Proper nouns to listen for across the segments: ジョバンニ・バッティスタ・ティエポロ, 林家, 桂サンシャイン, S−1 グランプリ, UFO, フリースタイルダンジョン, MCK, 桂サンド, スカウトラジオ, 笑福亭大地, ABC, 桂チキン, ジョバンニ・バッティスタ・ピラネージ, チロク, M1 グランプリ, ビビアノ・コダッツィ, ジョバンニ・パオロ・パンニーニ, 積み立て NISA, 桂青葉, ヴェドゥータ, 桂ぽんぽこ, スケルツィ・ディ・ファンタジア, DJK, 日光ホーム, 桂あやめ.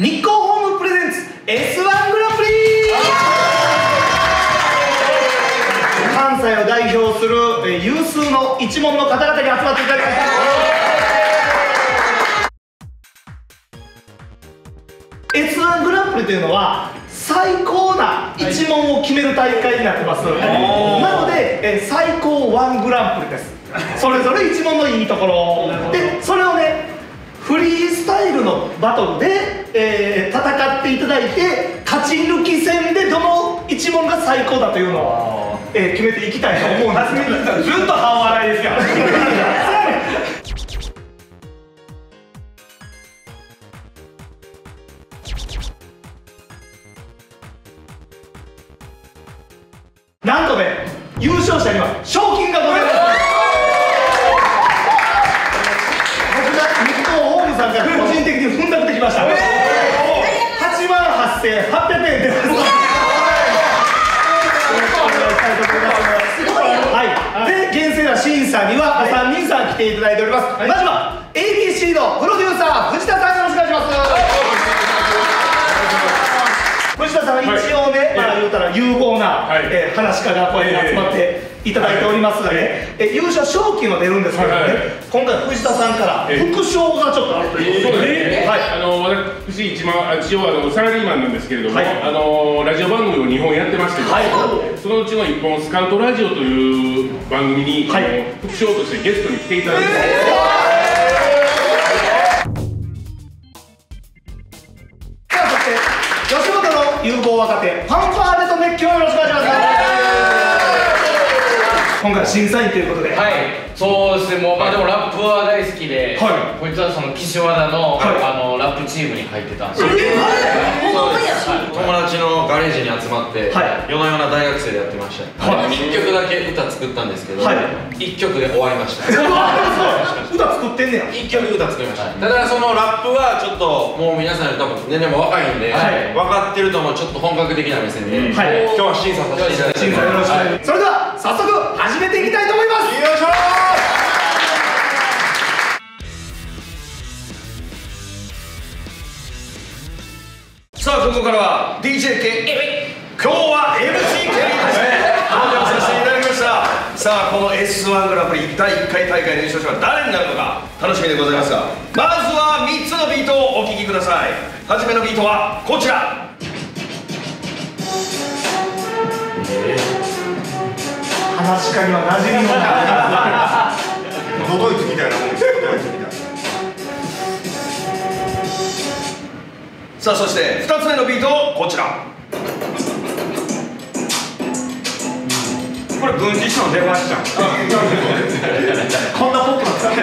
日光ホームプレゼンツ S−1 グランプリ関西を代表する有数の一門の方々に集まっていただきました。S−1 グランプリというのは最高な一門を決める大会になってます。なので最高1グランプリです。それぞれ一門のいいところで、それをねフリースタイルのバトルで、戦っていただいて勝ち抜き戦でどの一問が最高だというのを、決めていきたいと思うんです。ずっと半笑いですからなんとね優勝者には賞金がもらえます。個人的に踏んだくってきました。88,800円です。で厳正な審査には3人さん来ていただいております。まずは ABC のプロデューサー藤田さん、よろしくお願いします。藤田さんは一応ね、まあ言うたら有望な話し家がこれに集まっていただいておりますがね、優勝賞金は出るんですけどね、今回藤田さんから副賞がちょっとあるということで、私一応サラリーマンなんですけれども、ラジオ番組を2本やってまして、そのうちの1本「スカウトラジオ」という番組に副賞としてゲストに来ていただいて、さあそして吉本の有望若手ファンファーレと熱狂、よろしくお願いします。今回審査員ということで、はい、そうですね、もう、まあ、でもラップは大好きで、こいつはその岸和田の、ラップチームに入ってたんですよ。友達のガレージに集まって、夜な夜な大学生でやってました。1曲だけ歌作ったんですけど、1曲で終わりました。歌作ってんねや。1曲歌作りました。だからそのラップはちょっと、もう皆さんより多分年齢も若いんで、分かってると思う、ちょっと本格的な目線で、今日は審査させていただきます。それでは早速始めていきたいと思います。よいしょー。さあここからは DJK、 今日は MCK ですね、登場させていただきました。さあこの S−1 グランプリ第1回大会の優勝者は誰になるのか楽しみでございますが、まずは3つのビートをお聴きください。初めのビートはこちら。確かには馴染みのないドドイツみたいなもんです。さあそして2つ目のビートこちら。これ軍事省の出ましちゃんこんなポップな使い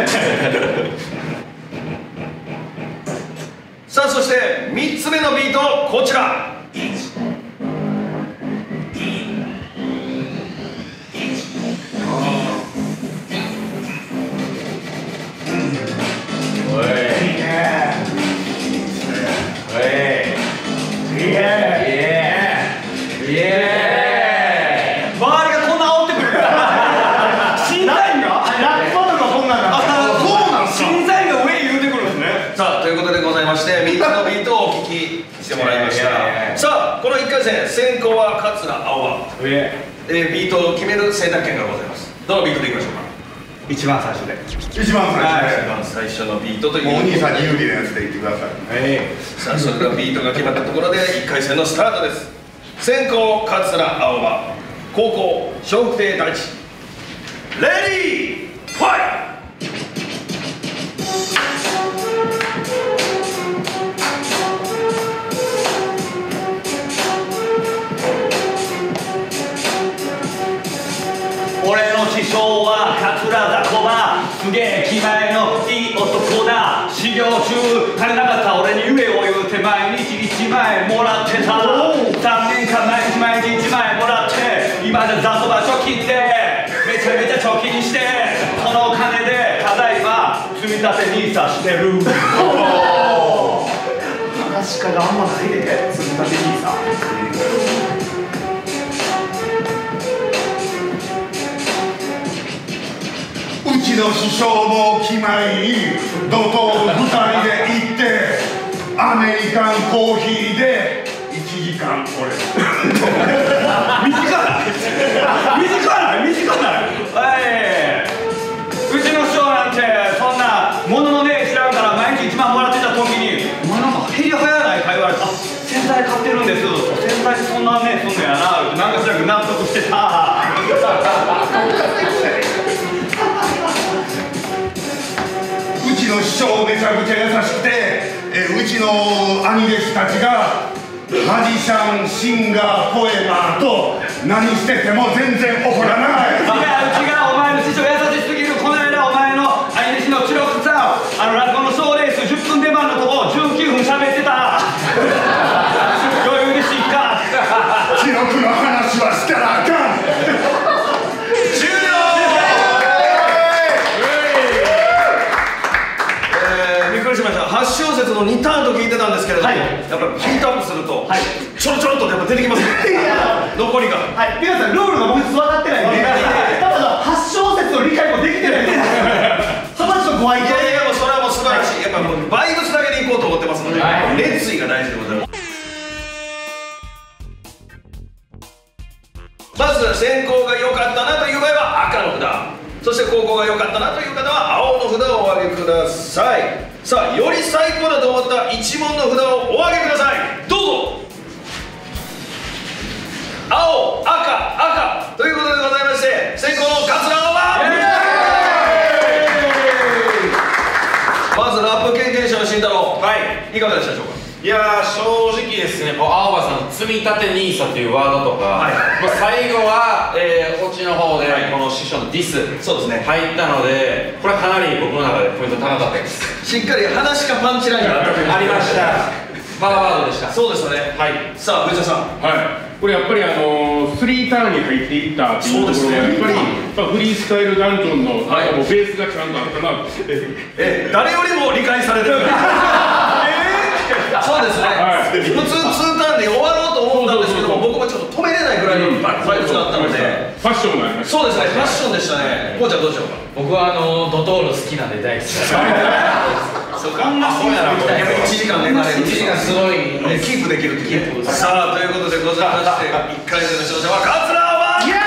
さあそして3つ目のビートこちら。先行は桂青葉、ビートを決める選択権がございます。どのビートでいきましょうか。一番最初で、一番最初のビートという、お兄さんに有利なやつでいってください。さあそれではビートが決まったところで1回戦のスタートです。先行桂青葉、後攻笑福亭大地、レディーファイト。すげえ気前のいい男だ。修行中足りなかった俺に夢を言うて毎日1枚もらってた。3年間毎日1枚もらって、今じゃ雑草ば貯金でめちゃめちゃ貯金して、このお金でただいま積み立て NISA してる。話し家があんまないで積み立て NISA。うちの師匠も気前に怒涛二人で行ってアメリカンコーヒーで1時間これ短いうちの師匠なんてそんなもののね知らんから毎日1万もらってた時に「お前なんかヘリ早ないか?」言われて「あ、洗剤買ってるんです」「洗剤そんなねそんなんやな」なんかしらく納得してたうちの師匠めちゃくちゃ優しくてうちの兄弟子たちがマジシャンシンガーフォーエバーと何してても全然怒らない違うお前の師匠優しすぎる。この間お前の兄弟子のチロクさんラジオのショーレース10分出番のとこ19分喋ってた余裕でしいかチロクの話はしたらあかん8小節の2ターンと聞いてたんですけれども、はい、やっぱりヒートアップすると、はい、ちょろちょろっとやっぱ出てきます残りがはい、皆さん、ルールが僕分かってないんでただ8小節の理解もできてないんですそれはちょっと怖いけどいやいや、それはもう素晴らしい、はい、やっぱもうバイブスだけでいこうと思ってますので、はい、熱意が大事でございます。まず先行が良かったなという場合は赤の札、そして後攻が良かったなという方は青の札をお上げください。さあ、より最高だと思った一問の札をお上げください。どうぞ。青、赤、赤ということでございまして、先攻の桂青はまずラップ経験者の慎太郎、はい、いかがでしたでしょうか。いやー、正直ですね、青葉さんの積み立て NISA というワードとか、はい、最後は、こっちの方で、はい、この師匠のディス、そうですね、入ったので、これはかなり僕の中でポイント高かったです。しっかり話かパンチラインがありました。パワーワードでした。そうですよね。はい。さあ、藤田さん。はい。これやっぱり3ターンに入っていったっていうところがやっぱり、まあ、フリースタイルダンジョンの、はい、もうベースがちゃんとあったな。誰よりも理解されてる。そうですね、普通2ターンで終わろうと思ったんですけども、僕もちょっと止めれないぐらいのバイブスだったので、ファッションがありました。そうですね、ファッションでしたね。こうちゃんどうでしょうか。僕はドトール好きなんで大好きです。そうか、あ、そうやな、1時間寝られる、1時間すごいキープできるっていう。さあ、ということでございまして、1回目の勝者は桂アワー。イエーイ。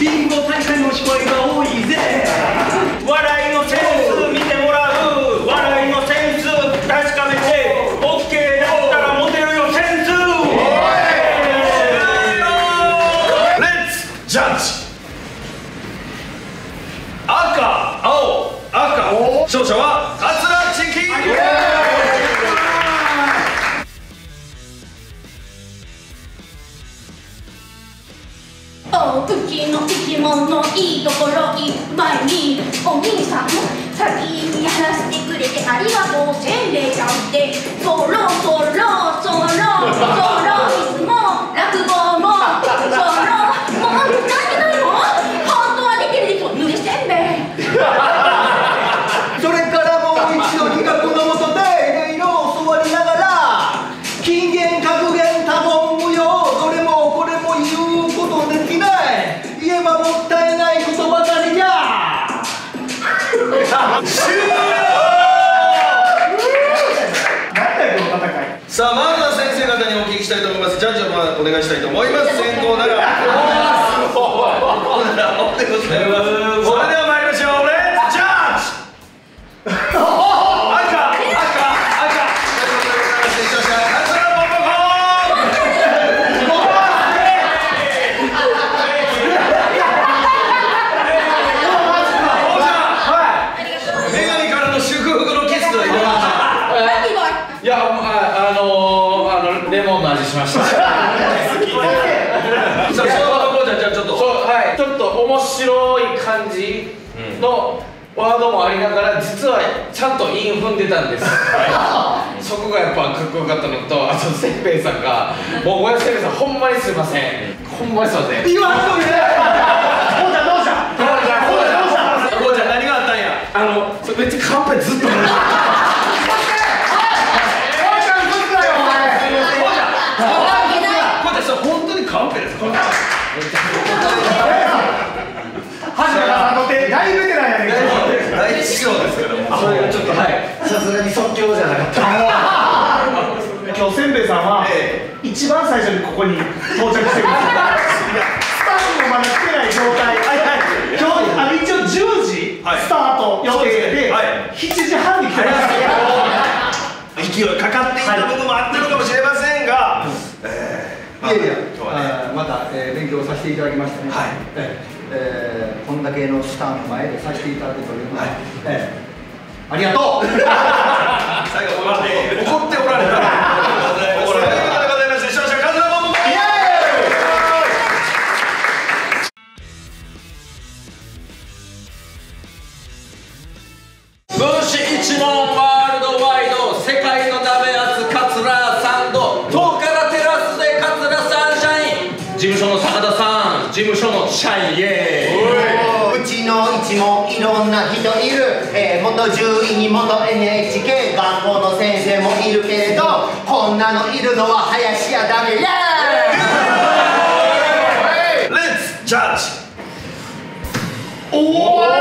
ビンゴ大会の失敗が多いぜ。笑いのセンス見てもらう。笑いのセンス確かめて OK だったらモテるよセンス。レッツジャッジ。赤、青、赤。勝者は桂チキン。時の生き物のいいところいっぱいに、お兄さん先にやらせてくれてありがとう。せんべいちゃんってそろいつも落語もそろもう何てないの。本当はできるでしょ、ぬれせんべいそれからもう一度企画のもとでいろいろ教わりながら、金言格言多言無用、どれもこれも言うことできない、言えばもったいないことばかりじゃ終了。なんだよこの戦い。さあ、まずは先生方にお聞きしたいと思います。ジャッジをお願いしたいと思います。先行ならおでございます。それでは参りましょう。レッツジャッジ。赤、赤、赤。勝者は桂しました。さあ、その場のこうちゃん、じゃあちょっとはい、ちょっと面白い感じのワードもありながら、実はちゃんと韻踏んでたんです。そこがやっぱかっこよかったのと、あとせんべいさんがもうごやせんべいさん、ほんまにすいません、ほんまにすいません、言わんといて。こうちゃんどうした、こうちゃん何があったんや。めっちゃカンペずっとこうちゃん、カンペですか。大ベテランやねんけど、大師匠ですけども、それがちょっとさすがに即興じゃなかった。今日せんべいさんは一番最初にここに到着してるんですよ。スタッフもまだ来てない状態、一応10時スタート予定で7時半に来てます。勢いかかっていたこともあってるかもしれませんが、いやいや、また勉強させていただきましたね。こんだけのスターの前でさせていただくというのは、ありがとう。最後まで怒っておられた。ということでございまして、視聴者数の問題。分子一のワールドワイド、世界の鍋圧桂サンド、遠からテラスで桂サンシャイン。事務所の坂田さん、事務所の社員へ。もいろんな人いる、元獣医に元 NHK 学校の先生もいるけれど、こんなのいるのは林家だめ。イエーイ。レッツジャッジ。おお赤赤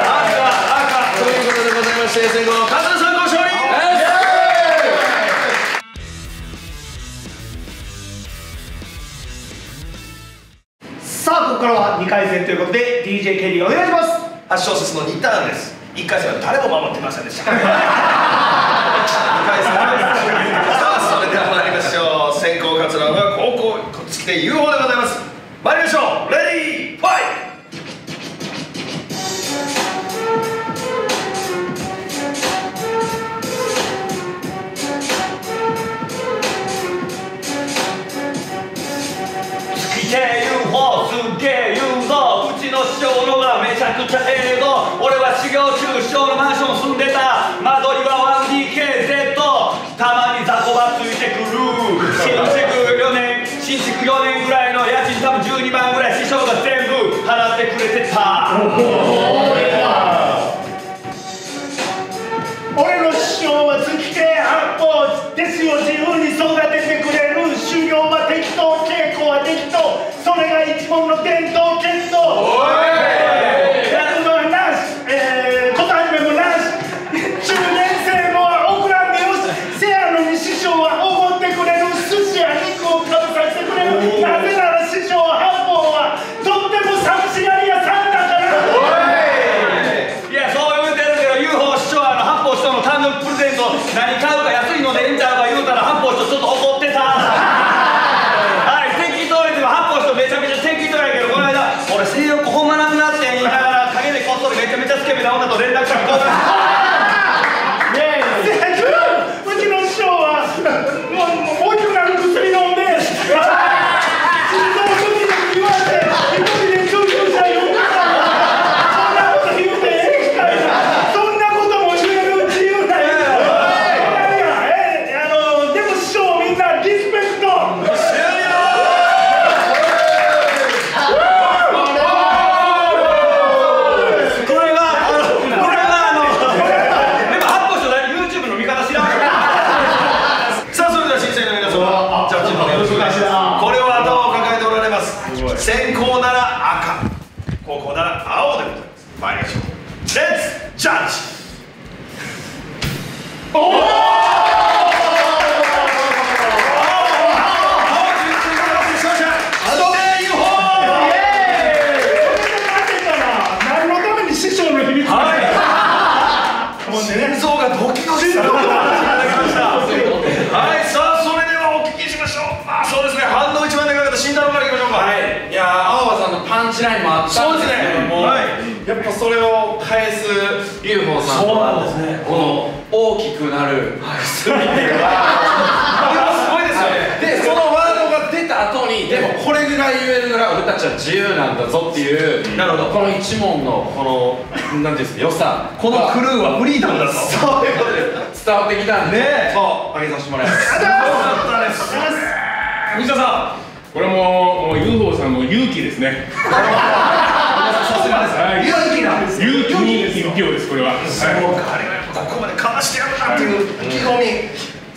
赤ということでございまして、先攻桂さんの勝利。さあ、ここからは2回戦ということで DJK にお願いします。8小節の2ターンです。1回戦は誰も守ってませんでした。2回戦さあ、それでは参りましょう。先攻桂が後攻こっち来て UFO でございます。参りましょう。レディーファイト。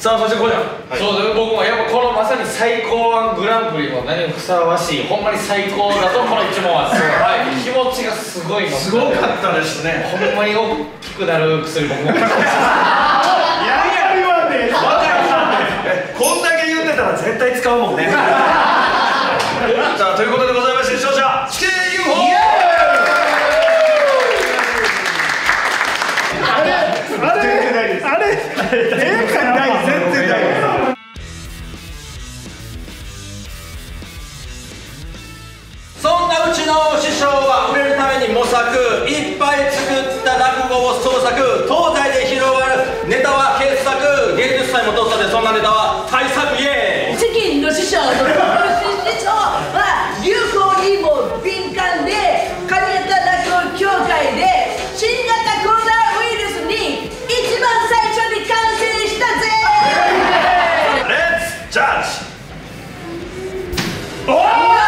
さあそしてこちら、はい、そうです。僕もやっぱこのまさに最高ワングランプリも何もふさわしい、ほんまに最高だとこの一問は、はい、気持ちがすごいの。すごかったですね。ほんまに大きくなる薬も持ってました。やりはね、わかる。こんだけ言ってたら絶対使うもんね。さあということでございまして、視聴者地球 UFO。そんなうちの師匠は売れるために模索、いっぱい作った落語を創作、東西で広がるネタは傑作、芸術祭も通ったで、そんなネタは大作。イエーイ。チキンの師匠の師匠は UFO にも敏感で、上方落語協会で新型コロナウイルスに一番最初に感染したぜ。レッツジャッジ。おー、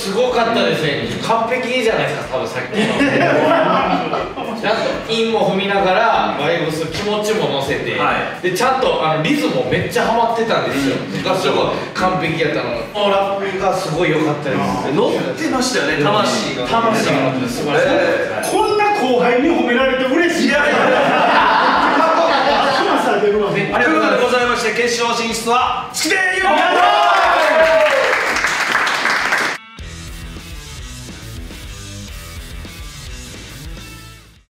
すごかったですね。完璧じゃないですか、多分さっきの。ちゃんと韻も踏みながらバイブス気持ちも乗せて、はい、でちゃんとリズムもめっちゃハマってたんですよ。がすごい完璧やったのが、ラップがすごい良かったです。乗ってましたよね、魂が。魂が乗って素晴らしい。こんな後輩に褒められて嬉しい。いやいやということでございまして、決勝進出はチキンUFO。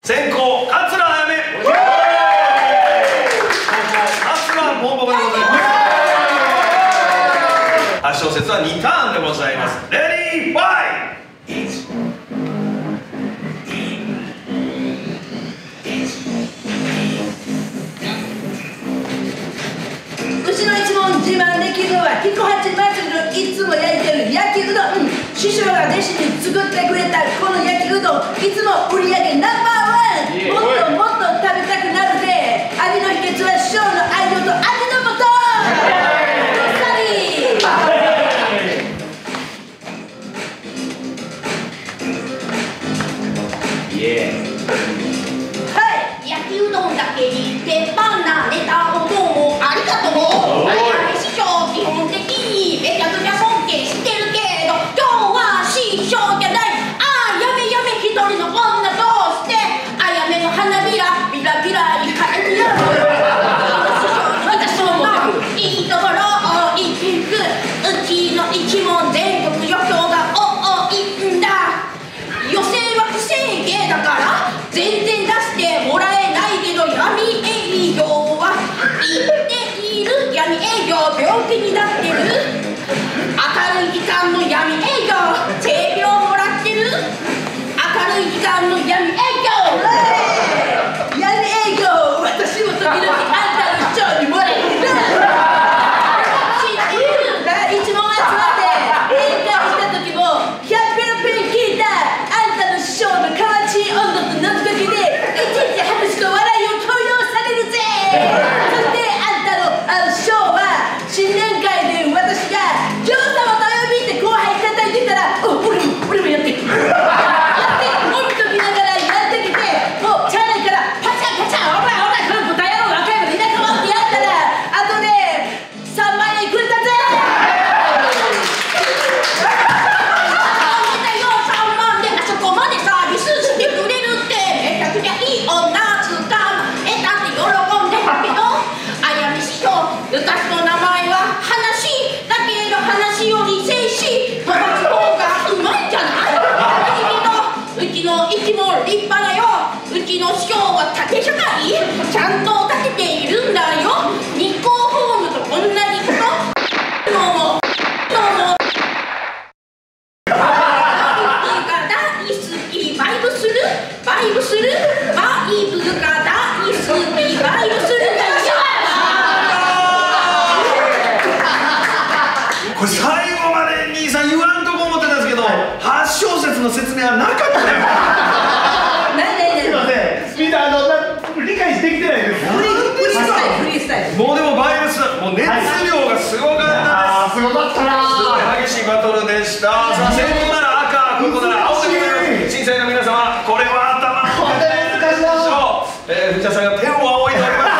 先行、桂あやめ。後攻、桂ぽんぽこでございます。8小節は2ターンでございます。レディーファイト。うちの一問自慢できるのは彦八祭りのいつも焼いてる焼きうどん。師匠が弟子に作ってくれたこの焼きうどん、いつも売り上げナンバーワン。もっともっと食べたくなるぜ。味の秘訣は師匠の愛情と味の素。はい、焼きうどんだけに鉄板なネタをどうもありがとう。はい、師匠基本的にめちゃくちゃ尊敬してるけど、今日は師匠じゃない。ああ、やめやめ、一人の女どうして、あやめの花びらビラビラに変えるよ。私もいいところをいきく、うちの一問全国予想が多いんだ。予選は不正芸だからにちゃんと立てているんだよ。日光ホームとこんなにことのが大好き。バイブするバイブするバイブが大好き。バイブするんだよ。これ最後まで兄さん言わんとこ思ってたんですけど、8小節の説明はなかったよ。もうでもバイブスもう熱量がすごかったです。すごかったな。すごい激しいバトルでした。さあ、先攻なら赤、ここなら青という審査員の皆様、これは頭を当て難しいでしょう。藤田さんが天を仰いでおります。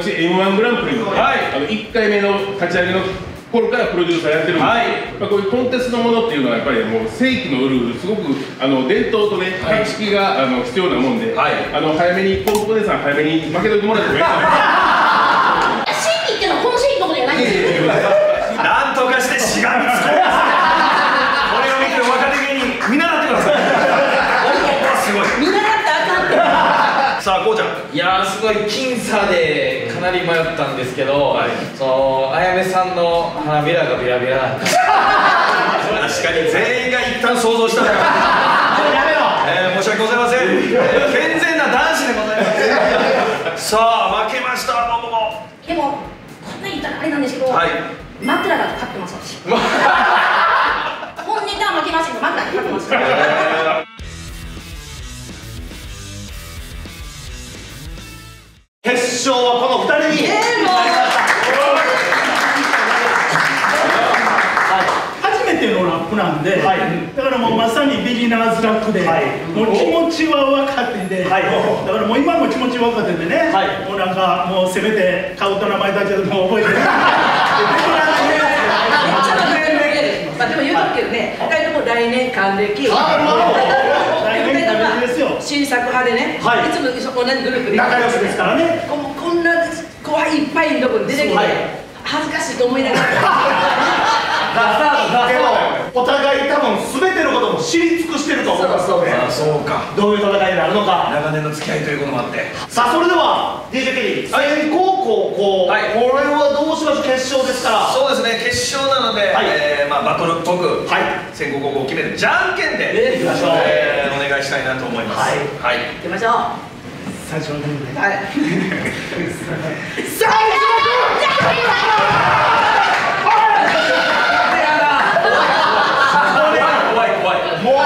私 M1 グランプリの1回目の立ち上げの頃からプロデューサーやってるんですけど、こういうコンテストのものっていうのはやっぱりもう世紀のウルフル、すごく伝統とね格式が必要なもんで、早めに高校でさん早めに負けといてもらってもいいかな。正義っていうのはこの正義のことじゃないんですよ。なんとかしてしがみつこう。これを見て若手芸人見習ってください。すごい見習ったらあかんって。さあこうちゃん、いやーすごい僅差でかなり迷ったんですけど、あやめさんの花びらがビラビラ。確かに全員が一旦想像したからやめろ。申し訳ございません。健全な男子でございます。さあ負けました。ももでもこんな言ったらあれなんですけど、枕が買ってます。本ネタは負けませんが枕が買ってます。決勝はこの2人に。初めてのラップなんで、だからもうまさにビギナーズラップで、もう気持ちは若手で、だからもう今も気持ち若手でね、もうなんかもうせめて顔と名前だけでも覚えてない。でも言うとくけどね、2人とも来年還暦。新作派でね、いつも同じグループで仲良しですからね。こんな後輩いっぱいいるとこに出てきて恥ずかしいと思いながら。でもお互い多分全てのことも知り尽くしてると思いますので、そうか、どういう戦いになるのか、長年の付き合いということもあって。さあそれでは DJK 先攻後攻、これはどうしましょう。決勝ですから。そうですね、決勝なのでバトルっぽく先攻後攻を決めるじゃんけんでいきましょう。お願いしたいなと思います。はい、行きましょう。最初のゲームで。はい。最初の。もう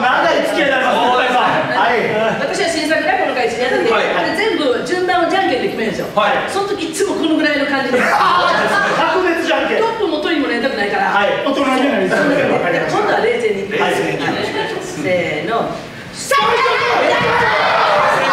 長い付き合いだから。はい。私は新作ライブの会社やるんで、あれ全部順番をじゃんけんで決めるんですよ。はい。その時いつもこのぐらいの感じで。ああ。特別じゃんけん。トップも取りも連絡ないから。はい。大人じゃないですか。今度は冷静に。冷静に。せーの。これ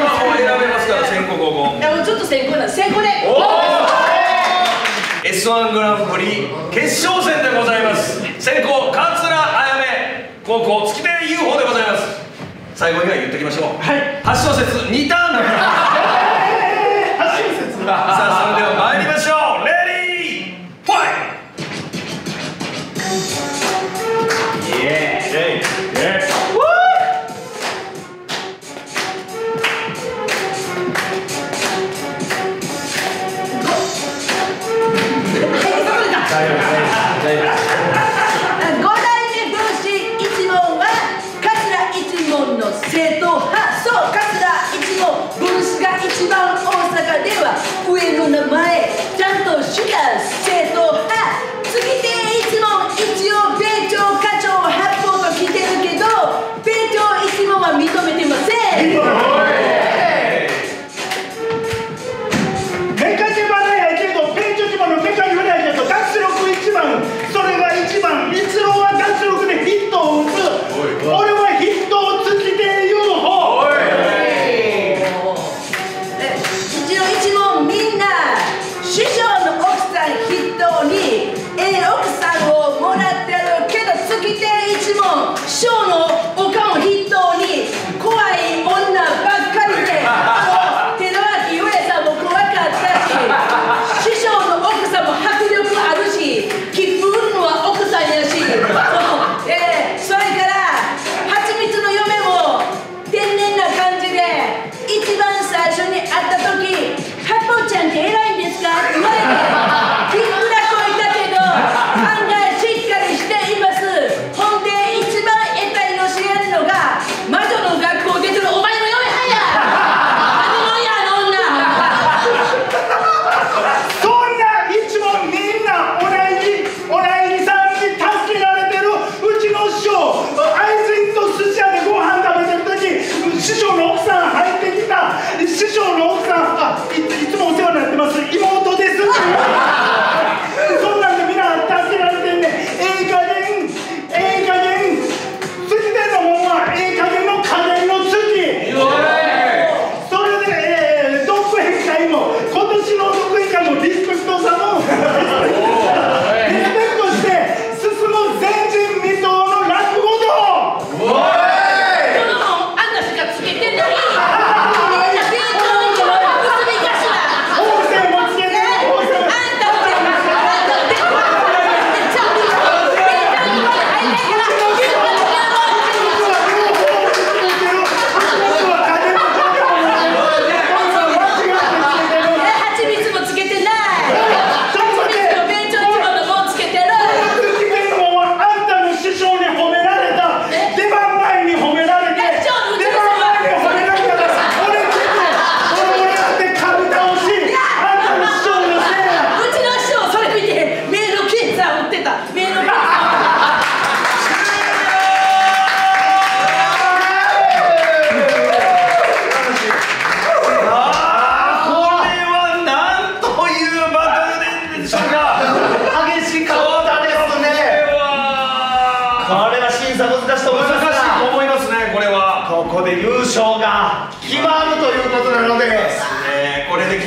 はもう選べますから先行後攻。いやもうちょっと先行なんで先行で。S1 グランプリ決勝戦でございます。先行勝浦綾部。後攻月亭 UFO でございます。最後以外言っておきましょう。はい、8小節2ターンだから8小節。さあそれでは参りましょう。レディーファイト。イエーイイエーイイエーイ。大丈夫大丈夫大丈夫。正統派、そう、桂一門分子が一番大阪では上の名前ちゃんとした正統派。月亭一門一応米朝課長八方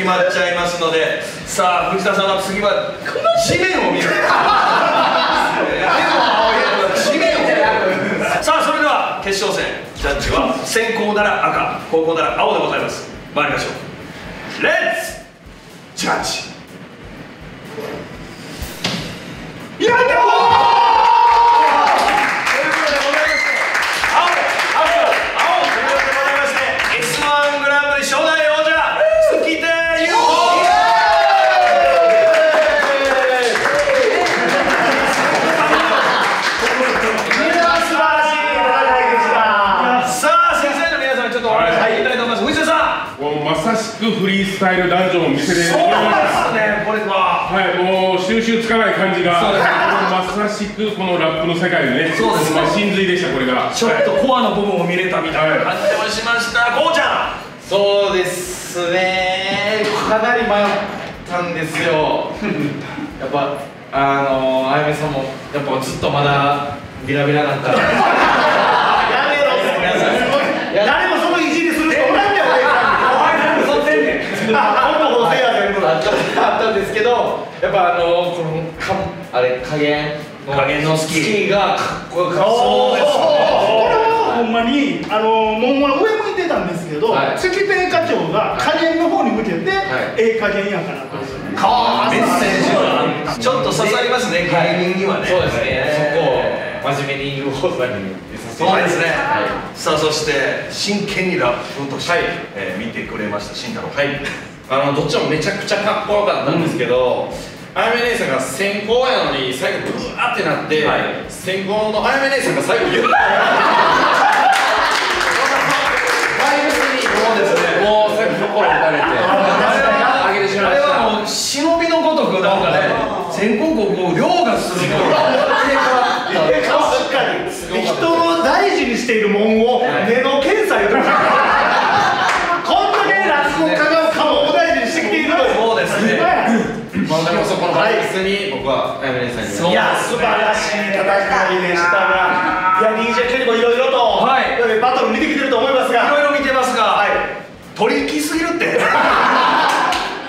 決まっちゃいますので、さあ藤田さんは次は地面を見る。さあそれでは決勝戦、ジャッジは先攻なら赤、後攻なら青でございます。参りましょう。レッツジャッジ。やったー。フリースタイルダンジョンを見せれる。そうですね、これははい、もう収集つかない感じが、まさしくこのラップの世界のね、そうですね、真髄でした。これがちょっとコアの部分を見れたみたいな感じもしました。こうちゃん。そうですね、かなり迷ったんですよ。やっぱあやめさんもやっぱずっとまだビラビラだったらやめろって皆さん、誰もそのいじりする人おらんねん。あったんですけど、やっぱこのあれ加減のスキーがかっこよかった。そうですね、これはほんまにもう上向いてたんですけど、月天課長が加減の方に向けてええ加減やからというメッセージはちょっと刺さりますね。加減にはね、そうですね、そこを真面目にUFOさんに刺さってそうですね。さあそして真剣にラップとして見てくれました慎太郎。どっちもめちゃくちゃかっこよかったんですけど、あやめ姉さんが先行やのに最後ブワーってなって、先行のあやめ姉さんが最後ギュッてなってもう最後心を打たれて、あれはもう忍びのごとくなんかね、先行こう凌駕するもの確かに人を大事にしているもんを根の検査よりもこんだけラスボカがそこのバイクスに僕はあやめ姉さんに、いや素晴らしい戦いでしたが、いや DJK にもいろいろとバトル見てきてると思いますが、いろいろ見てますが取りきすぎるって。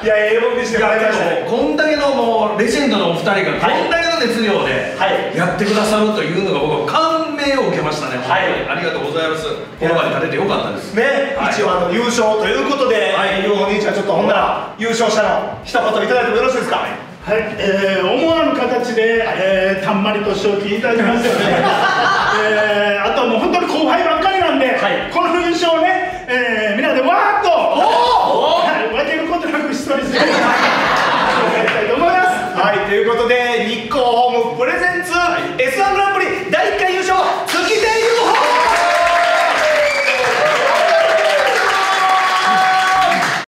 いや英語見してもらいましたね。こんだけのもうレジェンドのお二人がこんだけの熱量でやってくださるというのが僕は感銘を受けましたね。はい、ありがとうございます。この場に立ててよかったですね。一応優勝ということで、UFO兄ちゃんちょっとほんなら優勝者の一言いただいてもよろしいですか。はい、思わぬ形で、たんまりと賞金いただきましたよね。あともう本当に後輩ばっかりなんで、この優勝をね、みんなでわーっと分けることなく一人してやりたいと思います。はい、ということで。